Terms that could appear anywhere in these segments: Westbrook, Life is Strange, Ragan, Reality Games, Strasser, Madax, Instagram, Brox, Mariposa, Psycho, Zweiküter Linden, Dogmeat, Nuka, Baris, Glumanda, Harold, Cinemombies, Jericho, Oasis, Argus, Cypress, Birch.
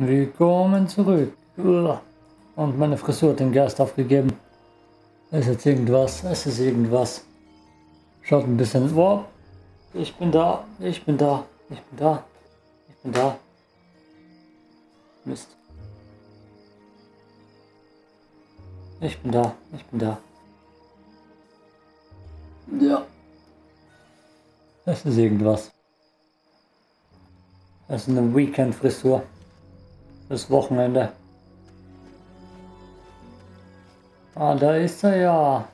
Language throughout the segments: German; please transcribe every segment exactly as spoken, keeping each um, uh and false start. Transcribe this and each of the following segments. Willkommen zurück. Und meine Frisur hat den Geist aufgegeben. Es ist jetzt irgendwas, es ist irgendwas. Schaut ein bisschen. Oh, ich bin da, ich bin da, ich bin da, ich bin da. Mist. Ich bin da, ich bin da. Ja. Es ist irgendwas. Es ist eine Weekend-Frisur. Das Wochenende. Ah, da ist er ja.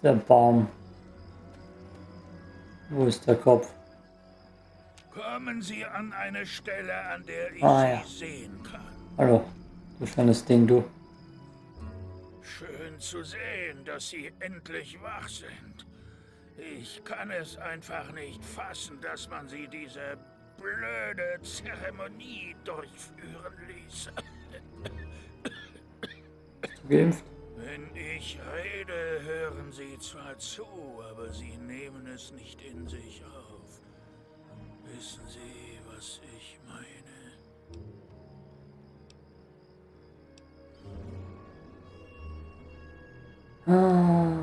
Der Baum. Wo ist der Kopf? Kommen Sie an eine Stelle, an der ich ah, ja. Sie sehen kann. Hallo, du schönes Ding, du. Schön zu sehen, dass Sie endlich wach sind. Ich kann es einfach nicht fassen, dass man Sie diese blöde Zeremonie durchführen ließ. Geimpft? Wenn ich rede, hören Sie zwar zu, aber Sie nehmen es nicht in sich auf. Wissen Sie, was ich meine? Ah.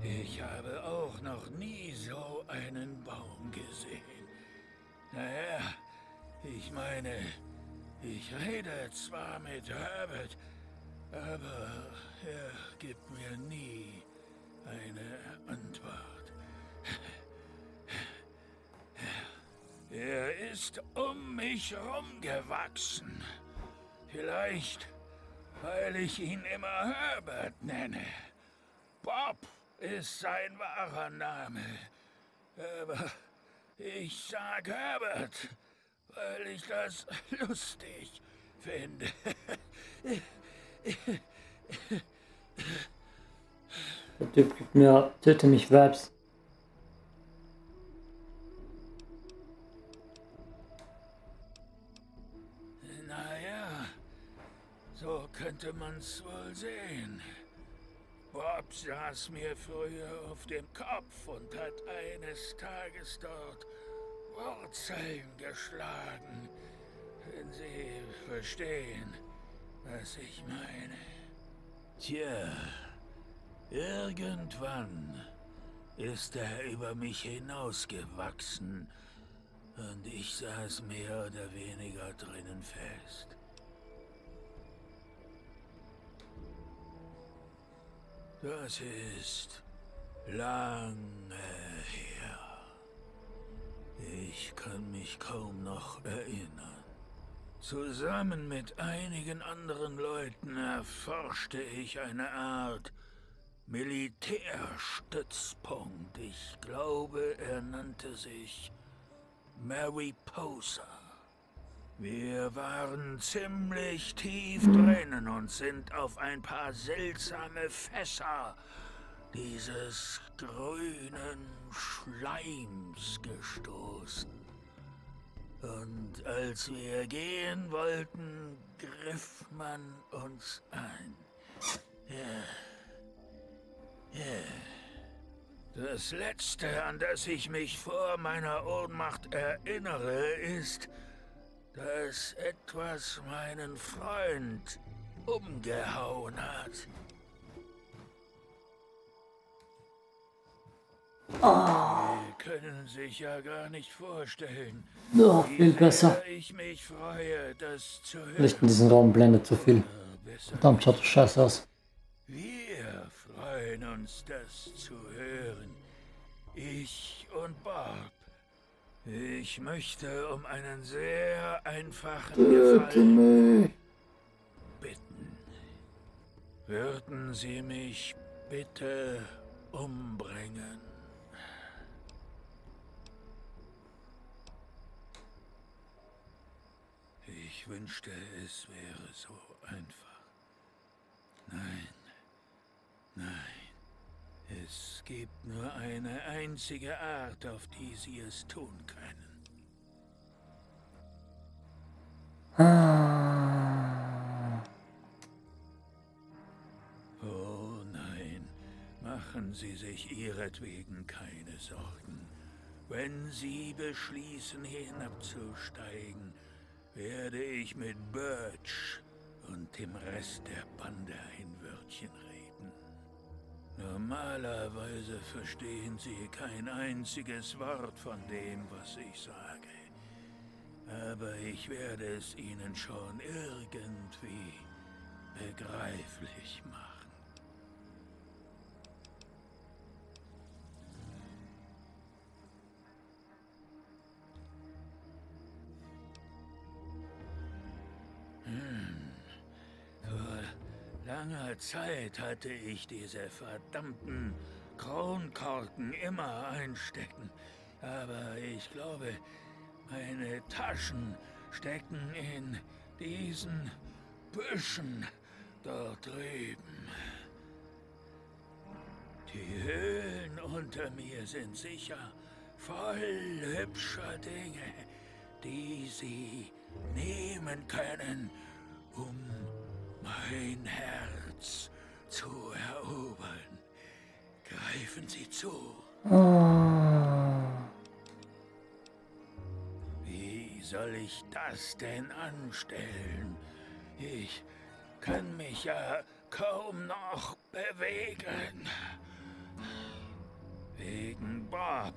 Ich habe auch noch nie so einen Baum gesehen. Naja, ich meine... Ich rede zwar mit Herbert, aber er gibt mir nie eine Antwort. Er ist um mich rumgewachsen. Vielleicht, weil ich ihn immer Herbert nenne. Bob ist sein wahrer Name. Aber ich sag Herbert, weil ich das lustig finde. Der Typ gibt mir Töte mich Vibes. Naja, so könnte man's wohl sehen. Bob saß mir früher auf dem Kopf und hat eines Tages dort Wurzeln geschlagen, wenn Sie verstehen, was ich meine. Tja, irgendwann ist er über mich hinausgewachsen und ich saß mehr oder weniger drinnen fest. Das ist lange her. Ich kann mich kaum noch erinnern. Zusammen mit einigen anderen Leuten erforschte ich eine Art Militärstützpunkt. Ich glaube, er nannte sich Mariposa. Wir waren ziemlich tief drinnen und sind auf ein paar seltsame Fässer dieses grünen Schleims gestoßen. Und als wir gehen wollten, griff man uns an. Ja. Ja. Das Letzte, an das ich mich vor meiner Ohnmacht erinnere, ist, dass etwas meinen Freund umgehauen hat. Oh. Sie können sich ja gar nicht vorstellen. Oh, viel besser. Ich mich freue, das zu hören. Licht in diesem Raum blendet zu viel. Verdammt, schaut scheiße aus. Wir freuen uns, das zu hören. Ich und Bob. Ich möchte um einen sehr einfachen Gefallen bitten. Würden Sie mich bitte umbringen? Ich wünschte, es wäre so einfach. Nein, nein. Es gibt nur eine einzige Art, auf die Sie es tun können. Ah. Oh nein, machen Sie sich ihretwegen keine Sorgen. Wenn Sie beschließen, hinabzusteigen, werde ich mit Birch und dem Rest der Bande ein Wörtchen reden. Normalerweise verstehen Sie kein einziges Wort von dem, was ich sage. Aber ich werde es Ihnen schon irgendwie begreiflich machen. Hm. Vor langer Zeit hatte ich diese verdammten Kronkorken immer einstecken. Aber ich glaube, meine Taschen stecken in diesen Büschen dort drüben. Die Höhlen unter mir sind sicher voll hübscher Dinge, die Sie nehmen können, um mein Herz zu erobern. Greifen Sie zu. Wie soll ich das denn anstellen? Ich kann mich ja kaum noch bewegen. Wegen Bob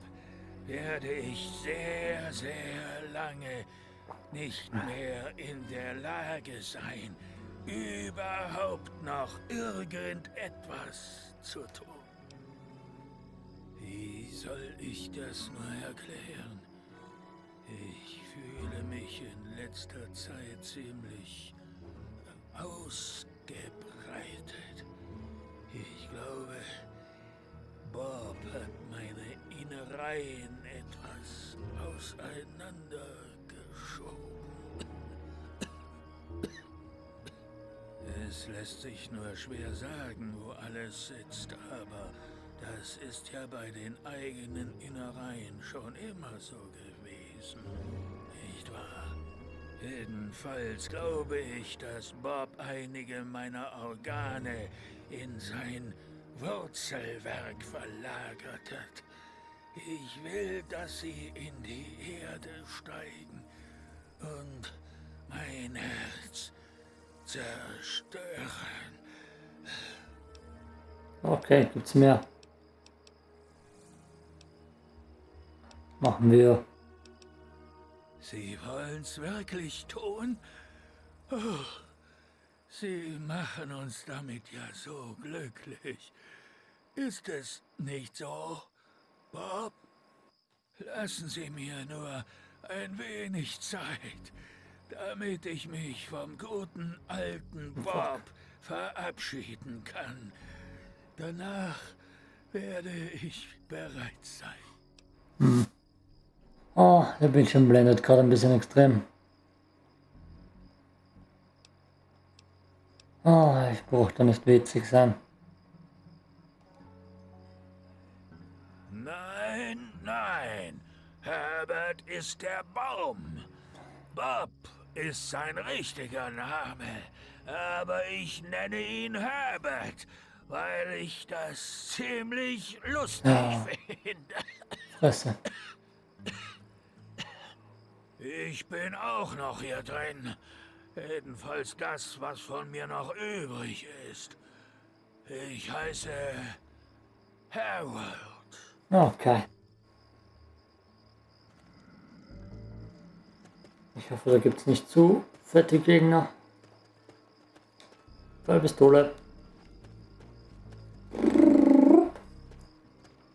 werde ich sehr, sehr lange nicht mehr in der Lage sein, überhaupt noch irgendetwas zu tun. Wie soll ich das nur erklären? Ich fühle mich in letzter Zeit ziemlich ausgebreitet. Ich glaube, Bob hat meine Innereien etwas auseinandergeschoben. Es lässt sich nur schwer sagen, wo alles sitzt, aber das ist ja bei den eigenen Innereien schon immer so gewesen, nicht wahr? Jedenfalls glaube ich, dass Bob einige meiner Organe in sein Wurzelwerk verlagert hat. Ich will, dass sie in die Erde steigen und mein Herz zerstören. Okay, gibt's mehr? Machen wir. Sie wollen's wirklich tun? Oh. Sie machen uns damit ja so glücklich. Ist es nicht so, Bob? Lassen Sie mir nur ein wenig Zeit, damit ich mich vom guten alten Bob verabschieden kann. Danach werde ich bereit sein. Hm. Oh, der Bildschirm blendet gerade ein bisschen extrem. Oh, ich brauche da nicht witzig sein. Nein, nein. Herbert ist der Baum. Bob ist sein richtiger Name. Aber ich nenne ihn Herbert, weil ich das ziemlich lustig ja. finde. Fresse. Ich bin auch noch hier drin. Jedenfalls das, was von mir noch übrig ist. Ich heiße Harold. Okay. Ich hoffe, da gibt es nicht zu fette Gegner. Vollpistole.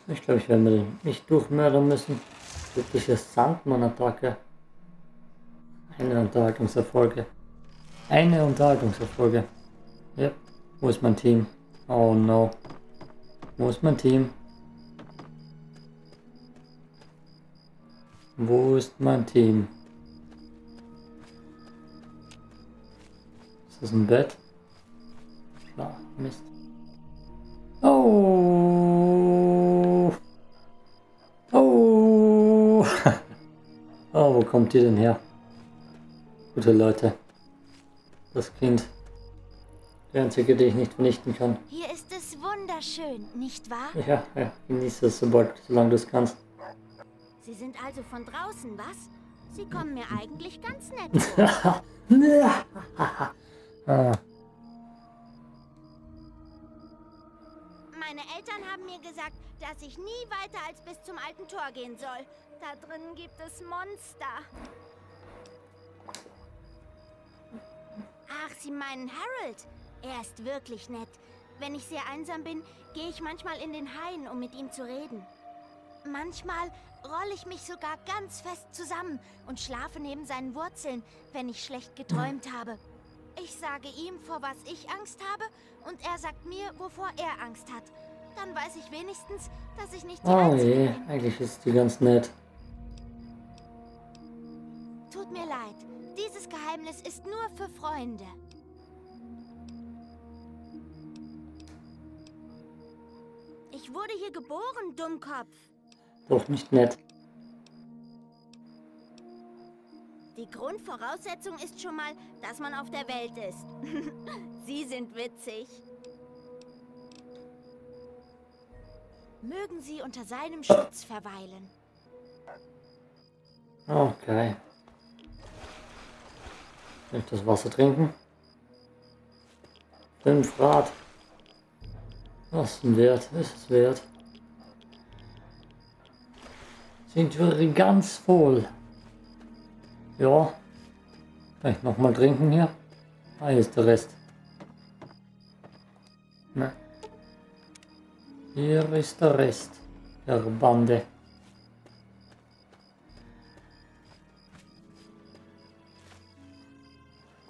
Ich glaube, ich werde mit dem nicht durchmördern müssen. Typische Sandmann-Attacke. Eine Unterhaltungserfolge. Eine Unterhaltungserfolge. Ja, wo ist mein Team? Oh no. Wo ist mein Team? Wo ist mein Team? Ist das ein Bett? Klar, Mist. Oh! Oh! Oh, wo kommt ihr denn her? Gute Leute. Das Kind. Der einzige, den ich nicht vernichten kann. Hier ist es wunderschön, nicht wahr? Ja, ja. Genieße es sobald, solange du es kannst. Sie sind also von draußen, was? Sie kommen mir eigentlich ganz nett. ah. Meine Eltern haben mir gesagt, dass ich nie weiter als bis zum alten Tor gehen soll. Da drinnen gibt es Monster. Ach, Sie meinen Harold? Er ist wirklich nett. Wenn ich sehr einsam bin, gehe ich manchmal in den Hain, um mit ihm zu reden. Manchmal rolle ich mich sogar ganz fest zusammen und schlafe neben seinen Wurzeln, wenn ich schlecht geträumt habe. Ich sage ihm, vor was ich Angst habe, und er sagt mir, wovor er Angst hat. Dann weiß ich wenigstens, dass ich nicht die Einzige bin. Oh je, eigentlich ist die ganz nett. Tut mir leid, dieses Geheimnis ist nur für Freunde. Ich wurde hier geboren, Dummkopf. Doch nicht nett. Die Grundvoraussetzung ist schon mal, dass man auf der Welt ist. Sie sind witzig. Mögen Sie unter seinem Schutz verweilen. Okay. Soll ich das Wasser trinken? Fünf Grad. Was ist denn wert? Ist es wert? Sind wir ganz voll. Ja. Vielleicht nochmal trinken hier. Ah, hier ist der Rest. Na. Hier ist der Rest der Bande.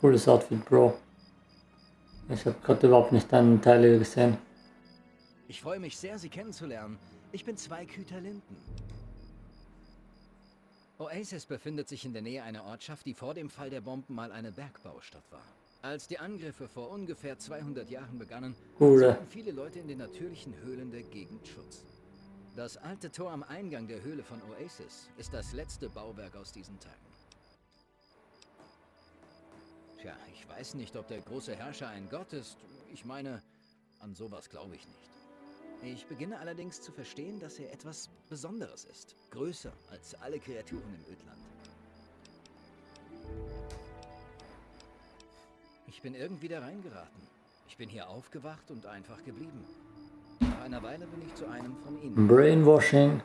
Cooles Outfit, Bro. Ich habe gerade überhaupt nicht deine Teile gesehen. Ich freue mich sehr, Sie kennenzulernen. Ich bin Zweiküter Linden. Oasis befindet sich in der Nähe einer Ortschaft, die vor dem Fall der Bomben mal eine Bergbaustadt war. Als die Angriffe vor ungefähr zweihundert Jahren begannen, suchten viele Leute in den natürlichen Höhlen der Gegend Schutz. Das alte Tor am Eingang der Höhle von Oasis ist das letzte Bauwerk aus diesen Tagen. Tja, ich weiß nicht, ob der große Herrscher ein Gott ist. Ich meine, an sowas glaube ich nicht. Ich beginne allerdings zu verstehen, dass er etwas Besonderes ist. Größer als alle Kreaturen im Ödland. Ich bin irgendwie da reingeraten. Ich bin hier aufgewacht und einfach geblieben. Nach einer Weile bin ich zu einem von ihnen. Brainwashing.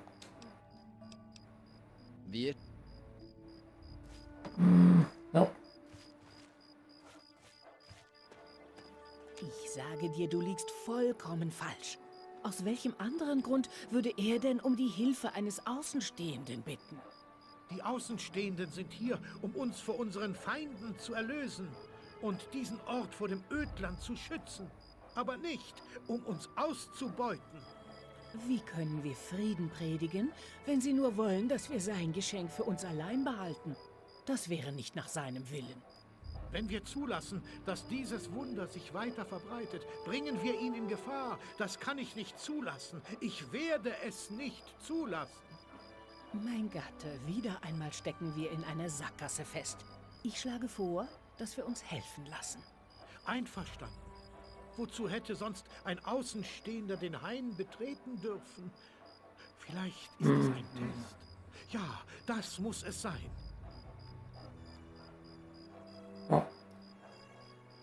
Wir... Mm, no. Ich sage dir, du liegst vollkommen falsch. Aus welchem anderen Grund würde er denn um die Hilfe eines Außenstehenden bitten? Die Außenstehenden sind hier, um uns vor unseren Feinden zu erlösen und diesen Ort vor dem Ödland zu schützen, aber nicht, um uns auszubeuten. Wie können wir Frieden predigen, wenn sie nur wollen, dass wir sein Geschenk für uns allein behalten? Das wäre nicht nach seinem Willen. Wenn wir zulassen, dass dieses Wunder sich weiter verbreitet, bringen wir ihn in Gefahr. Das kann ich nicht zulassen. Ich werde es nicht zulassen. Mein Gatte, wieder einmal stecken wir in einer Sackgasse fest. Ich schlage vor, dass wir uns helfen lassen. Einverstanden. Wozu hätte sonst ein Außenstehender den Hain betreten dürfen? Vielleicht ist es ein Test. Ja, das muss es sein.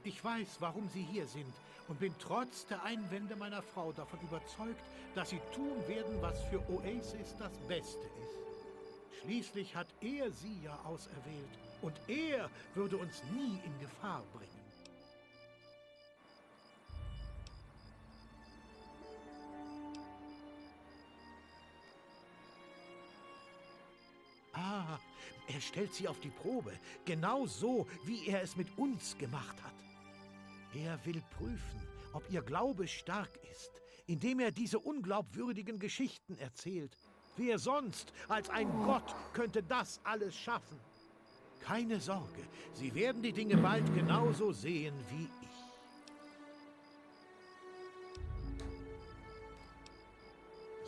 Ich weiß, warum Sie hier sind und bin trotz der Einwände meiner Frau davon überzeugt, dass Sie tun werden, was für Oasis das Beste ist. Schließlich hat er Sie ja auserwählt und er würde uns nie in Gefahr bringen. Ah, er stellt Sie auf die Probe, genau so, wie er es mit uns gemacht hat. Er will prüfen, ob ihr Glaube stark ist, indem er diese unglaubwürdigen Geschichten erzählt. Wer sonst als ein Gott könnte das alles schaffen? Keine Sorge, Sie werden die Dinge bald genauso sehen wie ich.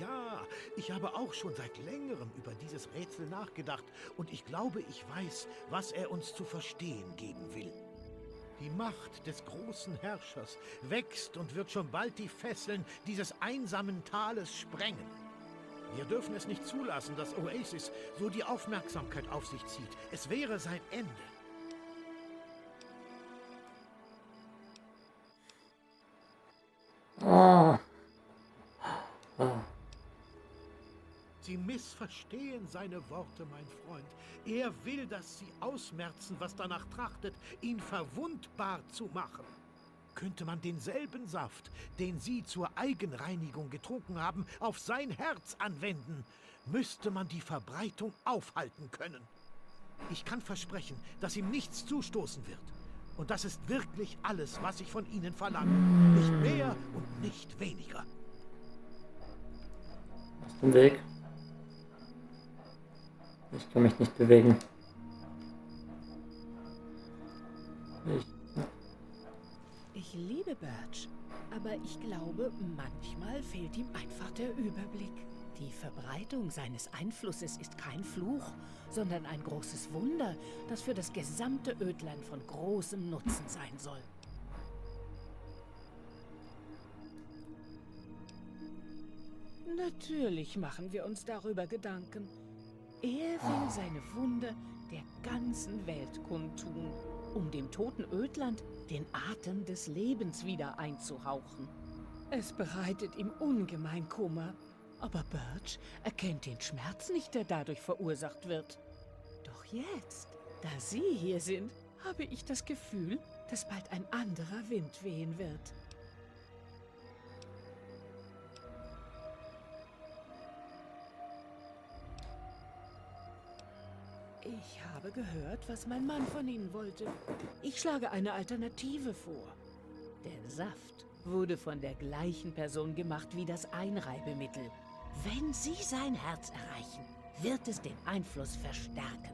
Ja, ich habe auch schon seit längerem über dieses Rätsel nachgedacht und ich glaube, ich weiß, was er uns zu verstehen geben will. Die Macht des großen Herrschers wächst und wird schon bald die Fesseln dieses einsamen Tales sprengen. Wir dürfen es nicht zulassen, dass Oasis so die Aufmerksamkeit auf sich zieht. Es wäre sein Ende. Sie missverstehen seine Worte, mein Freund. Er will, dass Sie ausmerzen, was danach trachtet, ihn verwundbar zu machen. Könnte man denselben Saft, den Sie zur Eigenreinigung getrunken haben, auf sein Herz anwenden, müsste man die Verbreitung aufhalten können. Ich kann versprechen, dass ihm nichts zustoßen wird. Und das ist wirklich alles, was ich von Ihnen verlange. Nicht mehr und nicht weniger. Aus dem Weg. Ich kann mich nicht bewegen. Ich, ich liebe Birch, aber ich glaube, manchmal fehlt ihm einfach der Überblick. Die Verbreitung seines Einflusses ist kein Fluch, sondern ein großes Wunder, das für das gesamte Ödland von großem Nutzen sein soll. Natürlich machen wir uns darüber Gedanken. Er will seine Wunde der ganzen Welt kundtun, um dem toten Ödland den Atem des Lebens wieder einzuhauchen. Es bereitet ihm ungemein Kummer, aber Birch erkennt den Schmerz nicht, der dadurch verursacht wird. Doch jetzt, da Sie hier sind, habe ich das Gefühl, dass bald ein anderer Wind wehen wird. Ich habe gehört, was mein Mann von Ihnen wollte. Ich schlage eine Alternative vor. Der Saft wurde von der gleichen Person gemacht wie das Einreibemittel. Wenn Sie sein Herz erreichen, wird es den Einfluss verstärken.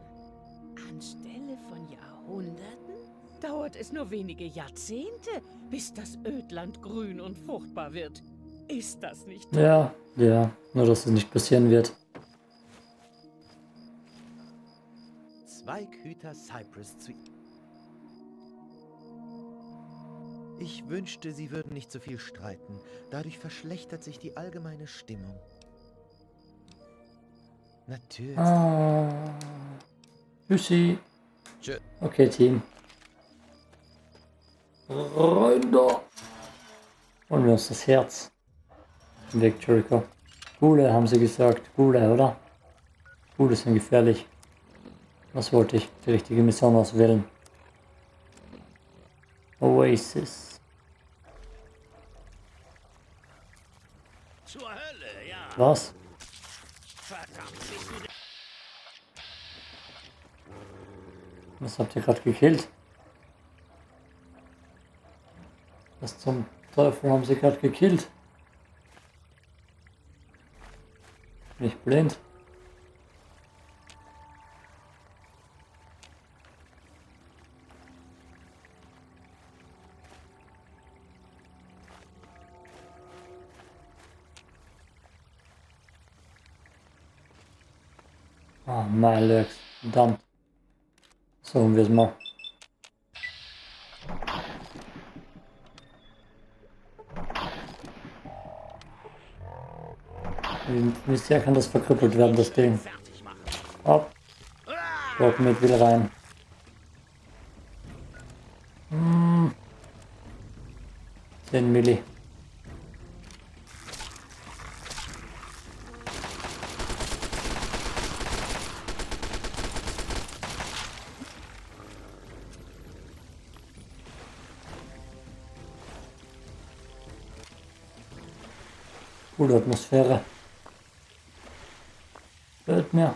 Anstelle von Jahrhunderten dauert es nur wenige Jahrzehnte, bis das Ödland grün und fruchtbar wird. Ist das nicht toll? Ja, ja, nur dass es nicht passieren wird. Zweighüter Cypress zu... Ich wünschte, sie würden nicht so viel streiten. Dadurch verschlechtert sich die allgemeine Stimmung. Natürlich. Ah. Tschüssi. Tschö. Okay, Team. Rein da. Und wo ist das Herz? Weg, Jericho. Gule, haben sie gesagt. Gule, oder? Gule sind gefährlich. Was wollte ich? Die richtige Mission auswählen. Oasis. Zur Hölle, ja. Was? Was habt ihr gerade gekillt? Was zum Teufel haben sie gerade gekillt? Bin ich blind? Oh, mein Lux, verdammt. So haben wir es mal. Wie sehr kann das verkrüppelt werden, das Ding? Hopp. Dogmeat wieder rein. Hm. zehn Milli. Coole Atmosphäre. Fällt mir.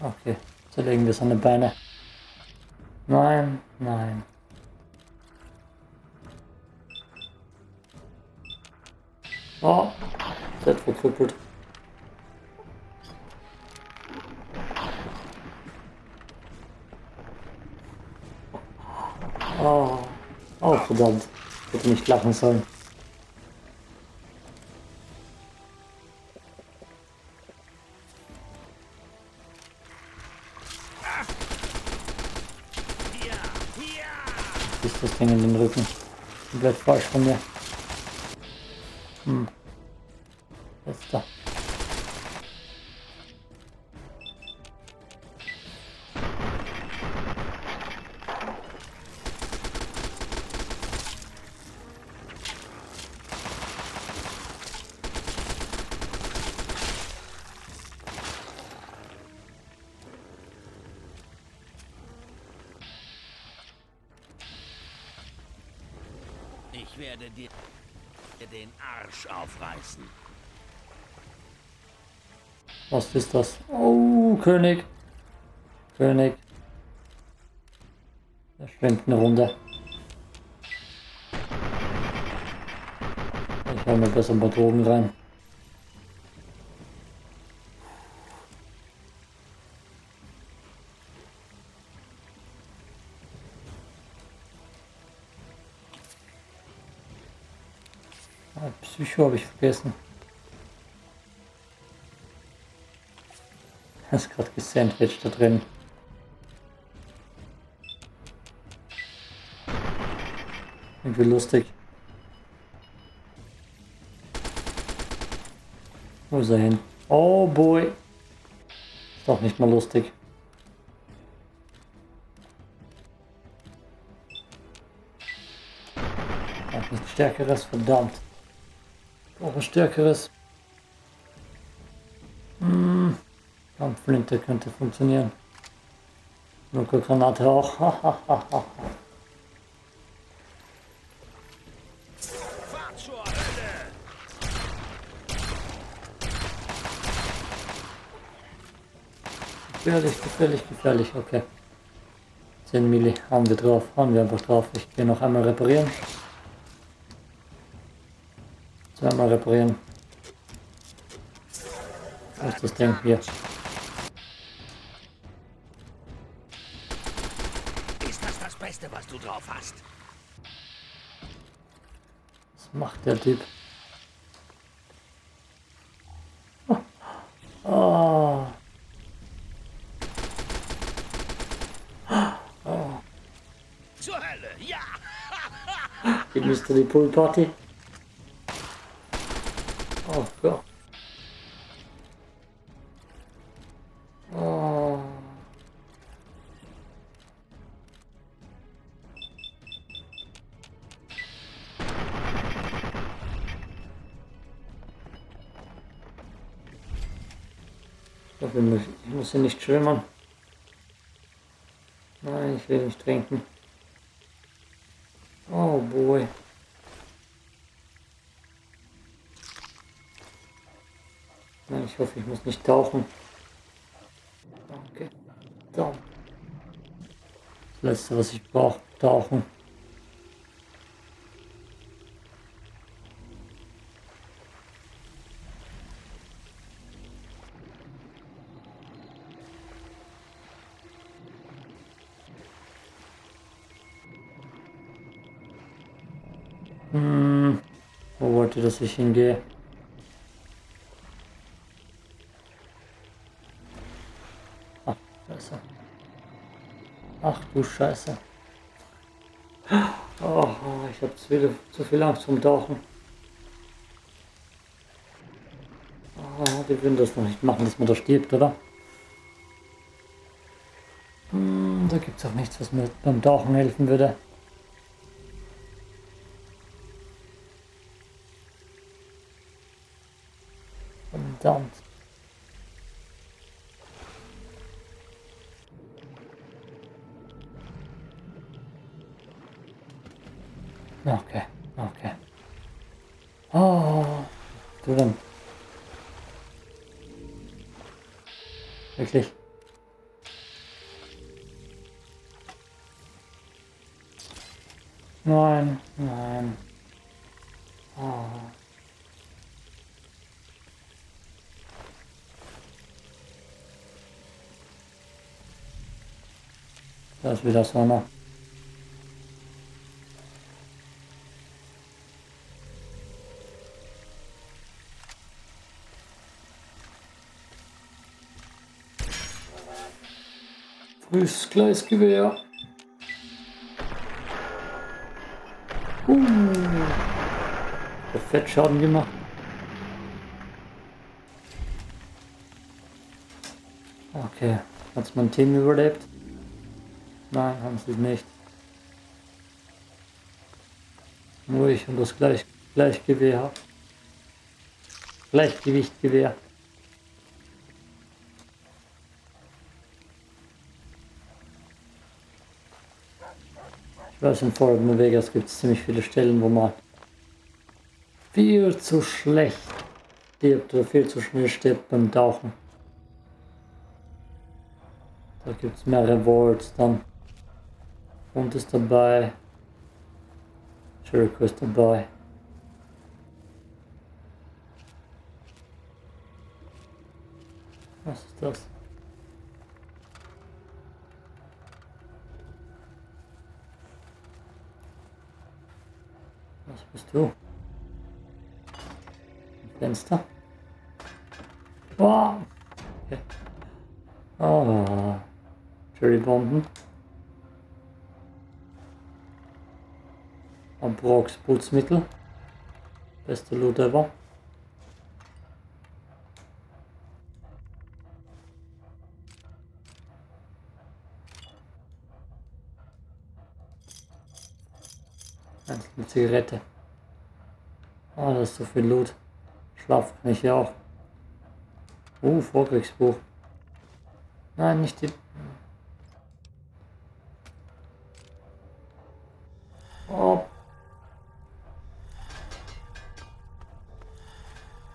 Okay, zerlegen wir seine Beine. Nein, nein. Oh, das wird verkrüppelt. Oh, oh verdammt, ich hätte nicht lachen sollen. Wir Komplett falsch von mir. Hm. Letzter. Ich werde dir den Arsch aufreißen. Was ist das? Oh, König. König. Er schwimmt eine Runde. Ich hole mir besser ein paar Drogen rein. Psycho habe ich vergessen. Das ist gerade gesandwiched da drin. Irgendwie lustig. Wo ist er hin? Oh boy. Ist doch nicht mal lustig. Auch nichts Stärkeres, verdammt. Auch ein stärkeres. Hm. Kampfflinte könnte funktionieren. Nuka Granate auch. Gefährlich, gefährlich, gefährlich. Okay. zehn Milli haben wir drauf. Haben wir einfach drauf. Ich gehe noch einmal reparieren. Mal reparieren. Was ist das Ding hier? Ist das das Beste, was du drauf hast? Was macht der Typ? Oh. Oh. Zur Hölle, ja! Hier müsste die Poolparty. Oh Gott. Oh. Ich muss, ich muss hier nicht schwimmen. Nein, ich will nicht trinken. Oh boy. Ich hoffe, ich muss nicht tauchen. Danke. So. Das Letzte, was ich brauche, tauchen. Hm. Wo wollte, dass ich hingehe? Ach du Scheiße. Oh, ich habe zu viel, zu viel Angst vom Tauchen. Oh, die würden das noch nicht machen, dass man da stirbt, oder? Hm, da gibt es auch nichts, was mir beim Tauchen helfen würde. Verdammt. Okay, okay. Oh, du dann. Wirklich. Nein, nein. Oh. Da ist wieder Sommer. Grüß, kleines Gewehr. Uh. Der Fettschaden gemacht. Okay, hat mein Team überlebt? Nein, haben sie nicht. Nur ich und das Gleich Gleichgewehr. Gleichgewichtgewehr. Ich weiß, im folgenden Vegas gibt es ziemlich viele Stellen, wo man viel zu schlecht stirbt oder viel zu schnell stirbt beim Tauchen. Da gibt es mehr Rewards dann. Und ist dabei. Jericho ist dabei. Was ist das? Was bist du? Ein Fenster? Wow! Okay. Oh. Cherrybomben. Und Brox Putzmittel. Beste Loot ever. Einzelne Zigarette. Ah, oh, das ist so viel Loot. Schlaf kann ich ja auch. Uh, Vorkriegsbuch. Nein, nicht die. Oh.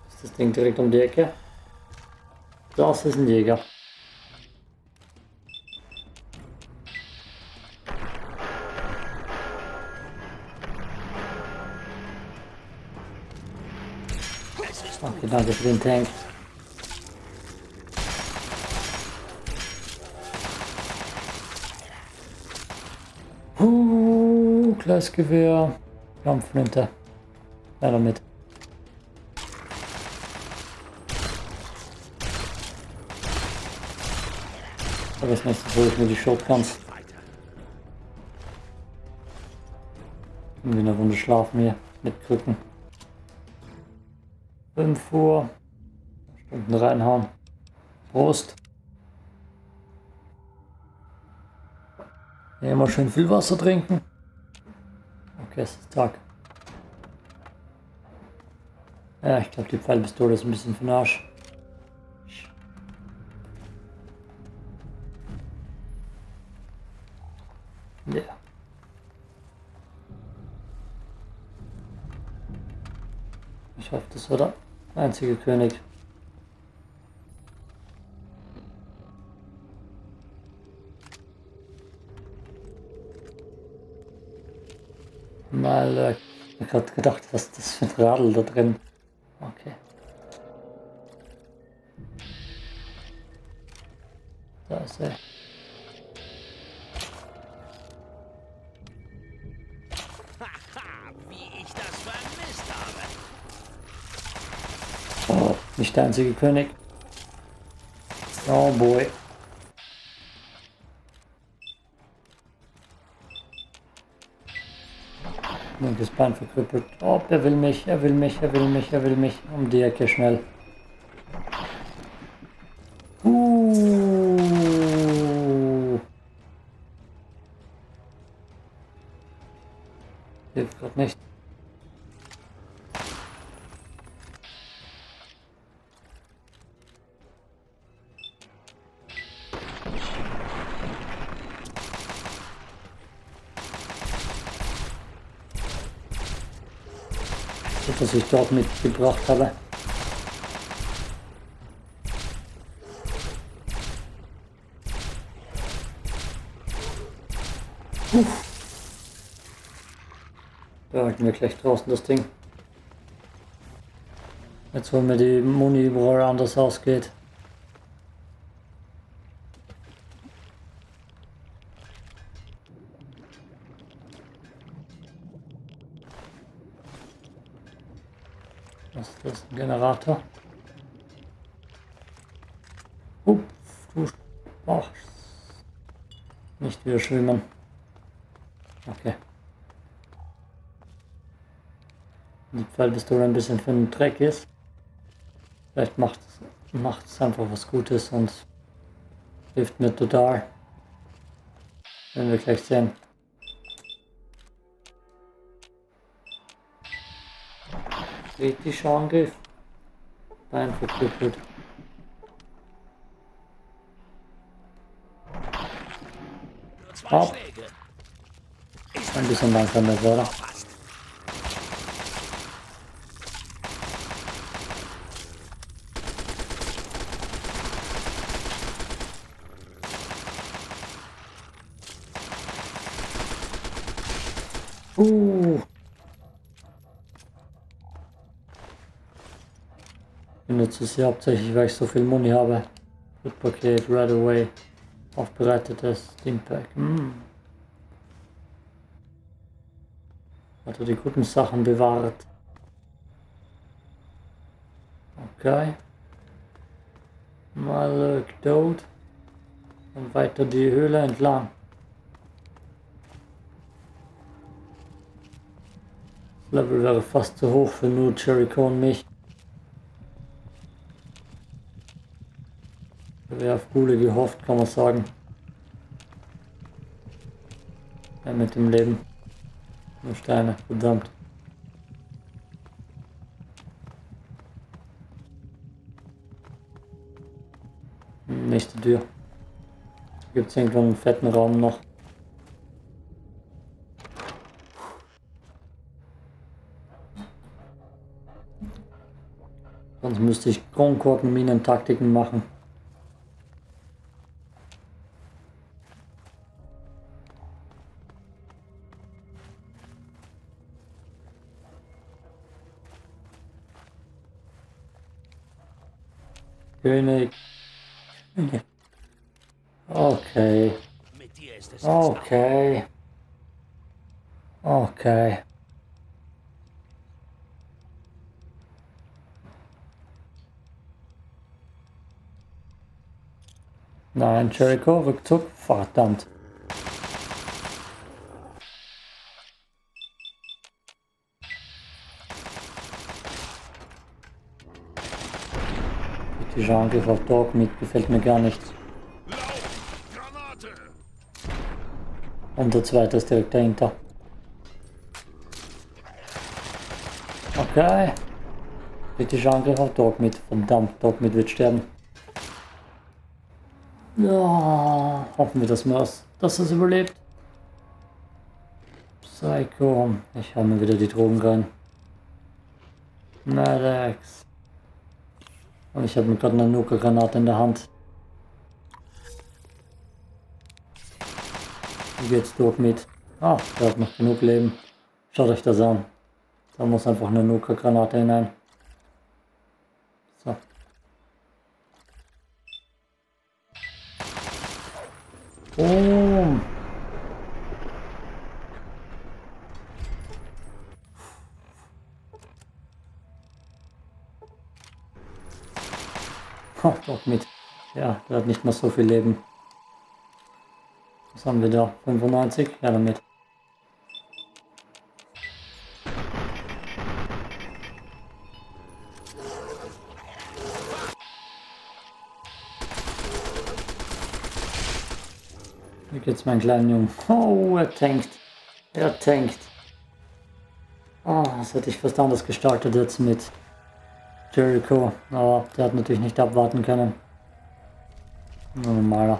Ist das Ding direkt um die Ecke? Das ist ein Jäger. Okay, danke für den Tank. Gleisgewehr, Kampfflinte. Ja, damit. Aber das nächste hole ich mir die Shotguns. Und in der Runde schlafen hier mit Krücken. fünf Uhr. Stunden reinhauen. Prost. Ja, immer schön viel Wasser trinken. Okay, es ist Tag. Ja, ich glaube, die Pfeilpistole ist ein bisschen für den Arsch. Ja. Ich hoffe, das war der einzige König. Mal, ich hab grad gedacht, was ist das für ein Radl da drin? Okay. Da ist er. Haha, wie ich das vermisst habe. Oh, nicht der einzige König. Oh boy. Das Bein verkrüppelt. Oh, er will mich, er will mich, er will mich, er will mich. Um die Ecke schnell. Uh. Hilft gerade nicht. Was ich dort mitgebracht habe. Uff. Da halten wir gleich draußen das Ding. Jetzt wollen wir die Muni überall anders ausgeht. Generator. Upp, du brauchst nicht wieder schwimmen. Okay. im Fall bist du ein bisschen für den Dreck ist. Vielleicht macht es einfach was Gutes und hilft mir total. Werden wir gleich sehen. Kritischer Angriff. Nein, verkrüppelt. Hopp. Ein bisschen langsamer, oder? Uh. Ich benutze es hier hauptsächlich, weil ich so viel Muni habe. Food-Paket, right away. Aufbereitetes Steampack. Mm. Hat er die guten Sachen bewahrt. Okay. Mal tot. Und weiter die Höhle entlang. Level wäre fast zu hoch für nur Jericho und mich. Wäre auf Gule gehofft, kann man sagen. Ja, mit dem Leben. Nur Steine, verdammt. Nächste Tür. Gibt es irgendwo einen fetten Raum noch? Sonst müsste ich Kronkorken-Minentaktiken machen. König. Okay. Okay. Okay. Nein, Jericho, Rückzug, verdammt. Dieser Angriff auf Dogmeat gefällt mir gar nicht. Und der zweite ist direkt dahinter. Okay. Dieser Angriff auf Dogmeat, verdammt, Dogmeat wird sterben. Ja, hoffen wir, dass wir das, dass es überlebt. Psycho, ich hau mir wieder die Drogen rein. Madax. Und ich habe mir gerade eine Nuka-Granate in der Hand. Wie geht's Dogmeat? Ah, der hat noch genug Leben. Schaut euch das an. Da muss einfach eine Nuka-Granate hinein. So. Oh. Oh, Dogmeat. Ja, der hat nicht mehr so viel Leben. Was haben wir da? fünfundneunzig? Ja, damit. Wie geht's meinen kleinen Jungen? Oh, er tankt. Er tankt. Ah, oh, das hätte ich fast anders gestartet jetzt mit Jericho. Aber der hat natürlich nicht abwarten können. Nur normaler.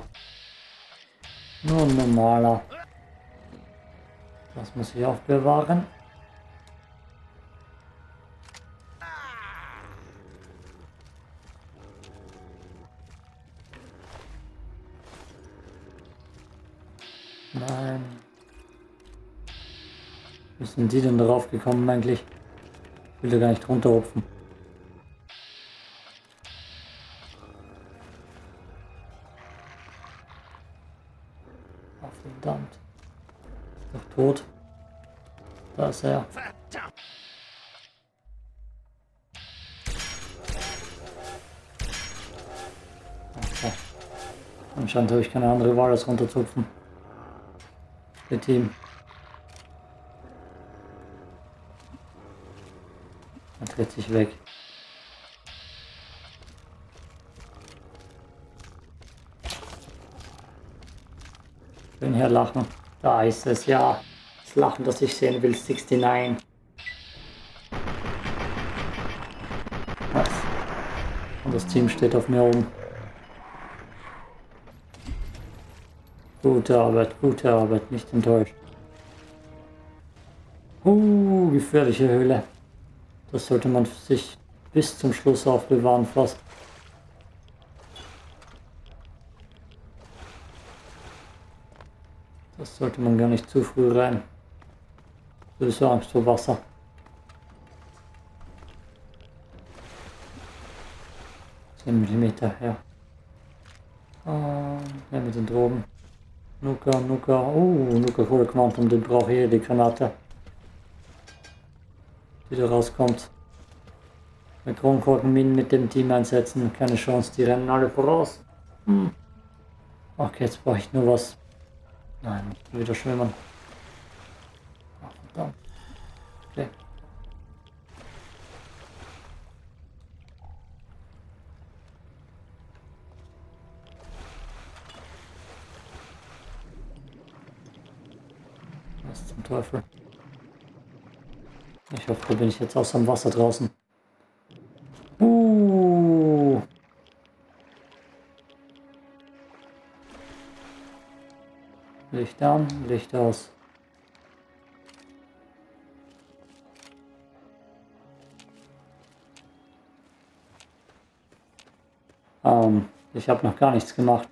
Nur normaler. Das muss ich aufbewahren. Nein. Wie sind die denn darauf gekommen eigentlich? Ich will da gar nicht runterhupfen. Oh, verdammt. Ist doch tot. Da ist er. Okay. Anscheinend habe ich keine andere Wahl, als runterzupfen. Team. Man dreht sich weg. Schön herlachen. Da ist es, ja. Das Lachen, das ich sehen will, neunundsechzig. Was? Und das Team steht auf mir oben. Gute Arbeit, gute Arbeit, nicht enttäuscht. Uh, gefährliche Höhle. Das sollte man sich bis zum Schluss aufbewahren fast. Das sollte man gar nicht zu früh rein. Böse Angst vor Wasser. zehn Millimeter, ja. Und nehmen wir den Drogen. Nuka, Nuka, oh, Nuka hohe Quantum, den brauche ich hier, die Granate. Die da rauskommt. Mit Kronkorkenminen mit dem Team einsetzen, keine Chance, die rennen alle voraus. Hm. Okay, jetzt brauche ich nur was. Nein, wieder schwimmen. Ach, verdammt. Okay. Was zum Teufel? Ich hoffe, da bin ich jetzt aus dem Wasser draußen. Uh. Licht an, Licht aus. Ähm, ich habe noch gar nichts gemacht.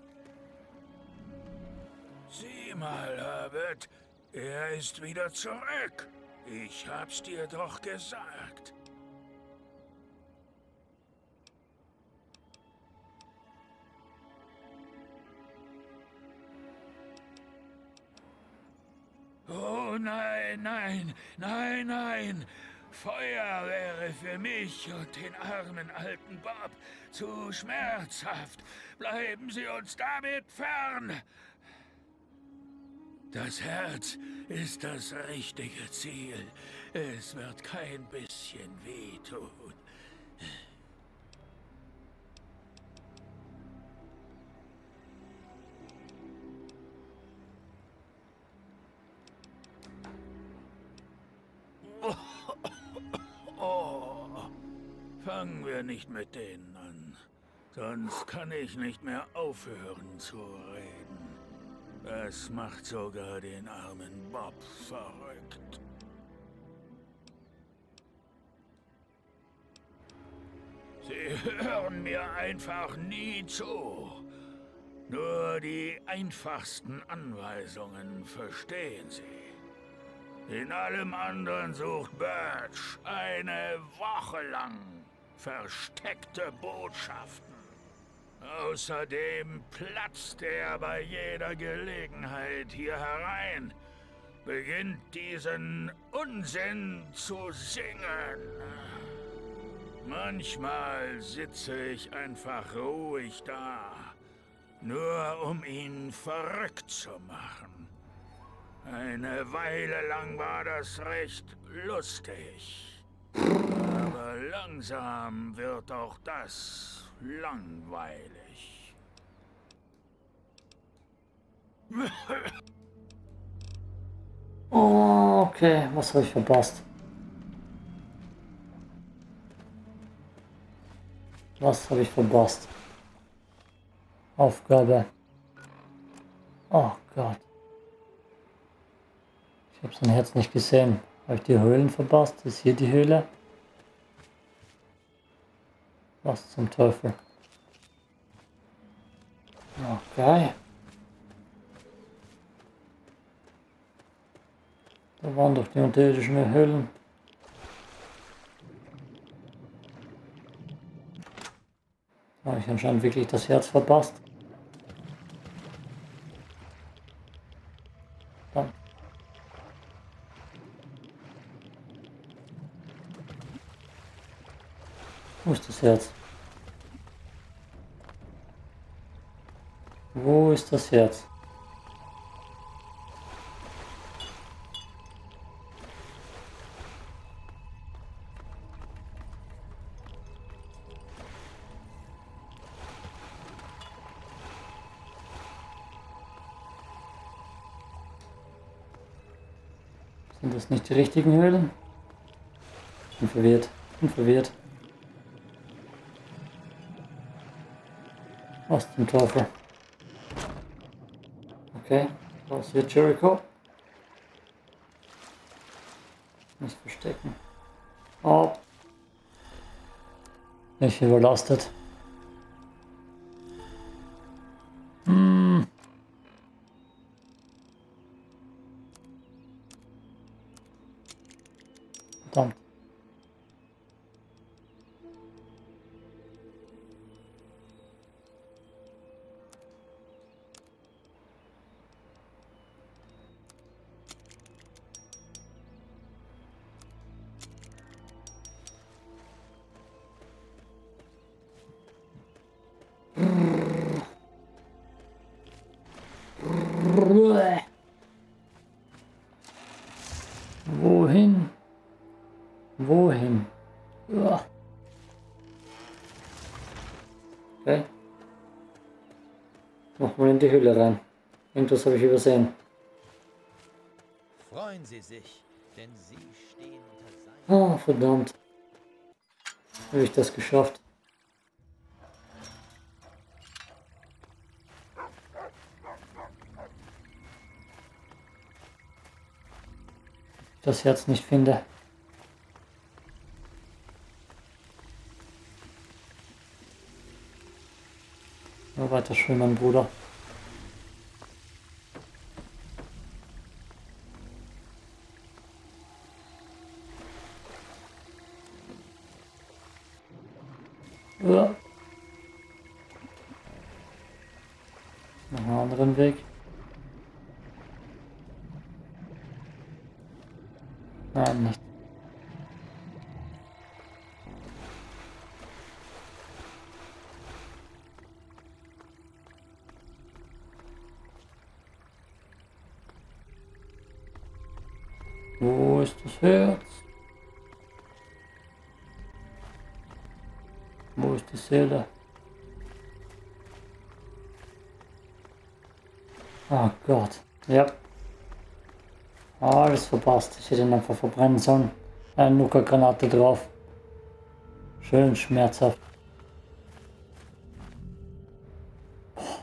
Sieh mal, Herbert, er ist wieder zurück. Ich hab's dir doch gesagt. Oh nein, nein, nein, nein. Feuer wäre für mich und den armen alten Bob zu schmerzhaft. Bleiben Sie uns damit fern. Das Herz ist das richtige Ziel. Es wird kein bisschen wehtun. Oh, oh, oh. Fangen wir nicht mit denen an. Sonst kann ich nicht mehr aufhören zu reden. Das macht sogar den armen Bob verrückt. Sie hören mir einfach nie zu. Nur die einfachsten Anweisungen verstehen sie. In allem anderen sucht Birch eine Woche lang versteckte Botschaften. Außerdem platzt er bei jeder Gelegenheit hier herein, beginnt diesen Unsinn zu singen. Manchmal sitze ich einfach ruhig da, nur um ihn verrückt zu machen. Eine Weile lang war das recht lustig, aber langsam wird auch das langweilig. Oh, okay, was habe ich verpasst? Was habe ich verpasst? Aufgabe. Oh Gott. Ich habe sein Herz nicht gesehen. Habe ich die Höhlen verpasst? Ist hier die Höhle? Was zum Teufel? Okay. Da waren doch die unterirdischen Höhlen. Da habe ich anscheinend wirklich das Herz verpasst. Dann. Wo ist das Herz? Wo ist das Herz? Sind das nicht die richtigen Höhlen? Ich bin verwirrt. Ich bin verwirrt. Was zum Teufel? Okay, raus hier, Jericho. Nicht verstecken. Oh. Nicht überlastet. Mm. Verdammt. Wohin? Wohin? Uah. Okay. Machen wir in die Höhle rein. Irgendwas habe ich übersehen. Freuen Sie sich, denn Sie stehen unter seinem... Ah, verdammt. Habe ich das geschafft? Das Herz nicht finde. Nur weiter schwimmen, Bruder. Ja. Noch einen anderen Weg. Nein, nicht. Wo ist das Herz? Wo ist die Seele? Oh Gott, ja. Alles verpasst. Ich hätte ihn einfach verbrennen sollen. Eine Nuka-Granate drauf. Schön schmerzhaft. Das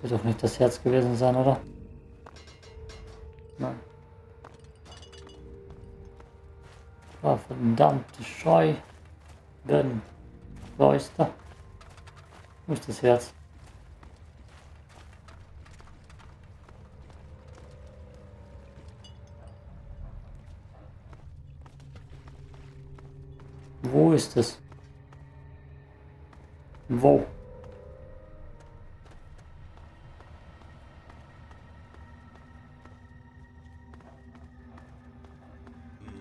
wird doch nicht das Herz gewesen sein, oder? Nein. Oh, verdammte Scheu. Werden. Fäuster. Wo ist das Herz? Wo ist es? Wo?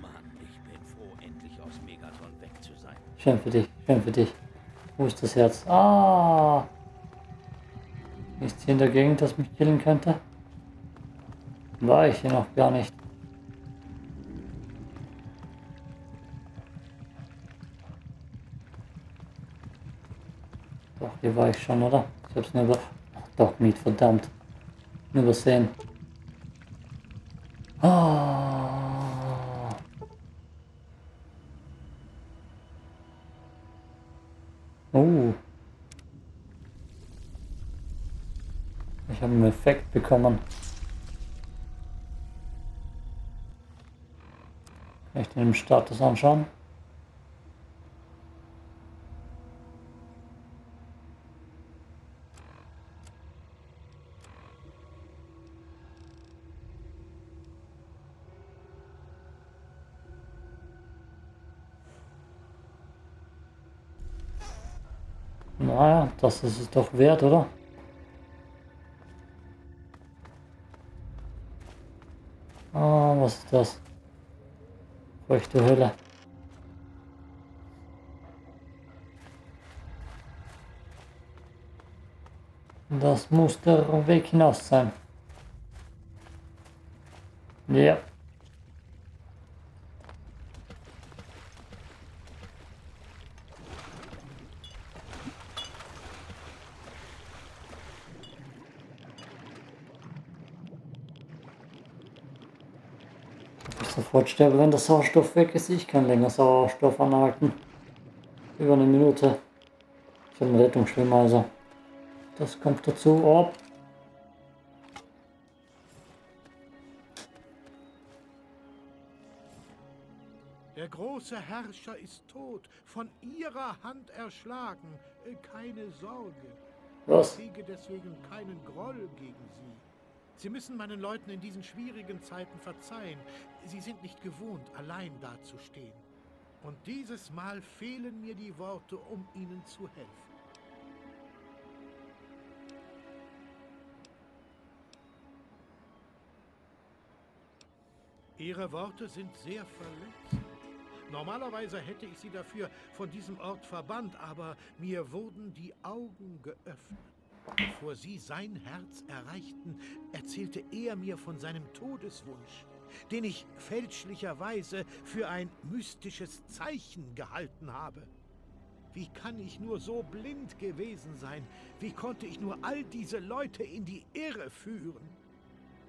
Mann, ich bin froh, endlich aus Megaton weg zu sein. Schön für dich, schön für dich. Wo ist das Herz? Ah! Nichts hier in der Gegend, das mich killen könnte? War ich hier noch gar nicht. Doch, hier war ich schon, oder? Ich hab's nur über... Ach, Dogmeat, verdammt. Nur übersehen. Ah. Oh. Ich habe einen Effekt bekommen. Kann ich den im Status anschauen? Naja, das ist es doch wert, oder? Ah, was ist das? Feuchte Hölle. Das muss der Weg hinaus sein. Ja. sofort sterbe, wenn der Sauerstoff weg ist. Ich kann länger Sauerstoff anhalten. Über eine Minute. Ich habe einen Rettungsschwimmer, also. Das kommt dazu. Oh. Der große Herrscher ist tot, von ihrer Hand erschlagen. Keine Sorge. Was? Ich hege deswegen keinen Groll gegen Sie. Sie müssen meinen Leuten in diesen schwierigen Zeiten verzeihen. Sie sind nicht gewohnt, allein dazustehen. Und dieses Mal fehlen mir die Worte, um Ihnen zu helfen. Ihre Worte sind sehr verletzend. Normalerweise hätte ich Sie dafür von diesem Ort verbannt, aber mir wurden die Augen geöffnet. Bevor Sie sein Herz erreichten, erzählte er mir von seinem Todeswunsch, den ich fälschlicherweise für ein mystisches Zeichen gehalten habe. Wie kann ich nur so blind gewesen sein? Wie konnte ich nur all diese Leute in die Irre führen?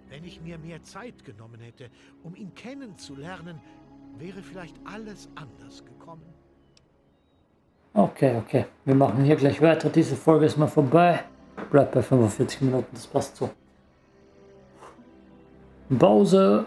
Wenn ich mir mehr Zeit genommen hätte, um ihn kennenzulernen, wäre vielleicht alles anders gekommen. Okay, okay. Wir machen hier gleich weiter. Diese Folge ist mal vorbei. Bleibt bei fünfundvierzig Minuten, das passt so. Pause.